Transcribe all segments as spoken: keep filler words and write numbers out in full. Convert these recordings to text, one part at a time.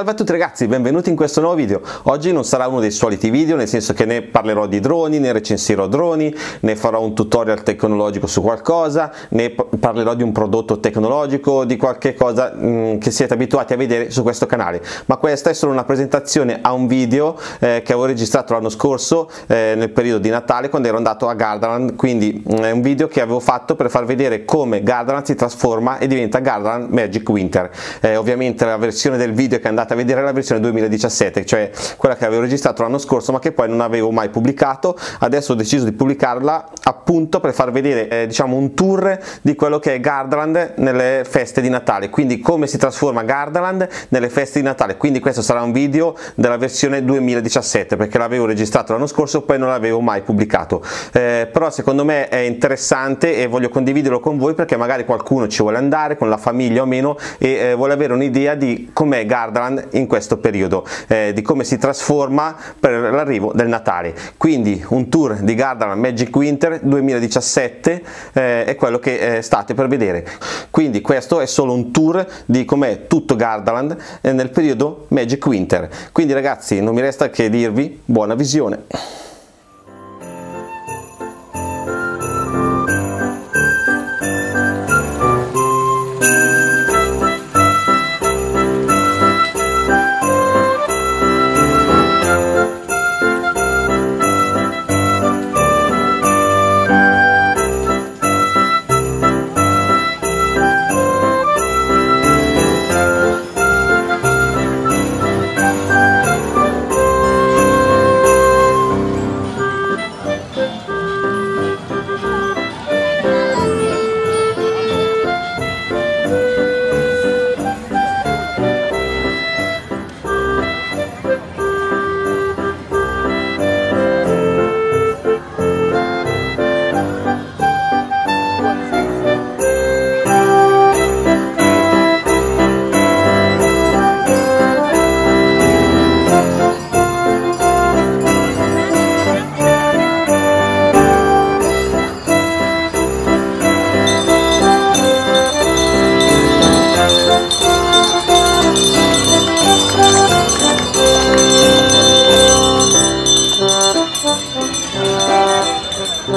Salve a tutti ragazzi, benvenuti in questo nuovo video. Oggi non sarà uno dei soliti video, nel senso che ne parlerò di droni, ne recensirò droni, ne farò un tutorial tecnologico su qualcosa, ne parlerò di un prodotto tecnologico, di qualche cosa mh, che siete abituati a vedere su questo canale. Ma questa è solo una presentazione a un video eh, che avevo registrato l'anno scorso eh, nel periodo di Natale, quando ero andato a Gardaland. Quindi mh, è un video che avevo fatto per far vedere come Gardaland si trasforma e diventa Gardaland Magic Winter. Eh, ovviamente la versione del video che è andata a vedere la versione duemiladiciassette, cioè quella che avevo registrato l'anno scorso ma che poi non avevo mai pubblicato. Adesso ho deciso di pubblicarla appunto per far vedere eh, diciamo un tour di quello che è Gardaland nelle feste di Natale, quindi come si trasforma Gardaland nelle feste di Natale. Quindi questo sarà un video della versione duemiladiciassette, perché l'avevo registrato l'anno scorso poi non l'avevo mai pubblicato, eh, però secondo me è interessante e voglio condividerlo con voi, perché magari qualcuno ci vuole andare con la famiglia o meno e eh, vuole avere un'idea di com'è Gardaland in questo periodo, eh, di come si trasforma per l'arrivo del Natale. Quindi un tour di Gardaland Magic Winter duemiladiciassette eh, è quello che eh, state per vedere. Quindi questo è solo un tour di com'è tutto Gardaland eh, nel periodo Magic Winter. Quindi ragazzi, non mi resta che dirvi buona visione.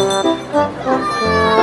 Thank you.